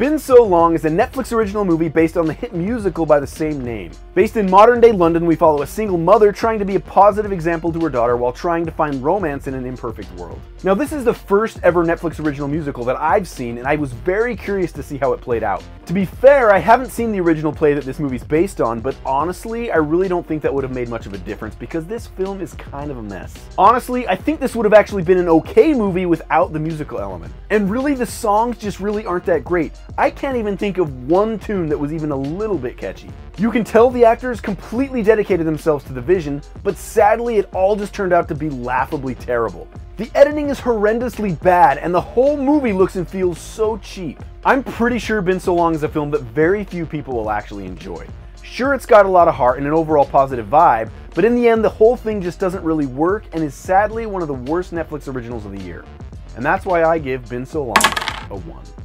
Been So Long is a Netflix original movie based on the hit musical by the same name. Based in modern-day London, we follow a single mother trying to be a positive example to her daughter while trying to find romance in an imperfect world. Now, this is the first ever Netflix original musical that I've seen, and I was very curious to see how it played out. To be fair, I haven't seen the original play that this movie's based on, but honestly, I really don't think that would have made much of a difference because this film is kind of a mess. Honestly, I think this would have actually been an okay movie without the musical element. And really, the songs just really aren't that great. I can't even think of one tune that was even a little bit catchy. You can tell the actors completely dedicated themselves to the vision, but sadly it all just turned out to be laughably terrible. The editing is horrendously bad, and the whole movie looks and feels so cheap. I'm pretty sure Been So Long is a film that very few people will actually enjoy. Sure, it's got a lot of heart and an overall positive vibe, but in the end the whole thing just doesn't really work and is sadly one of the worst Netflix originals of the year. And that's why I give Been So Long a 1.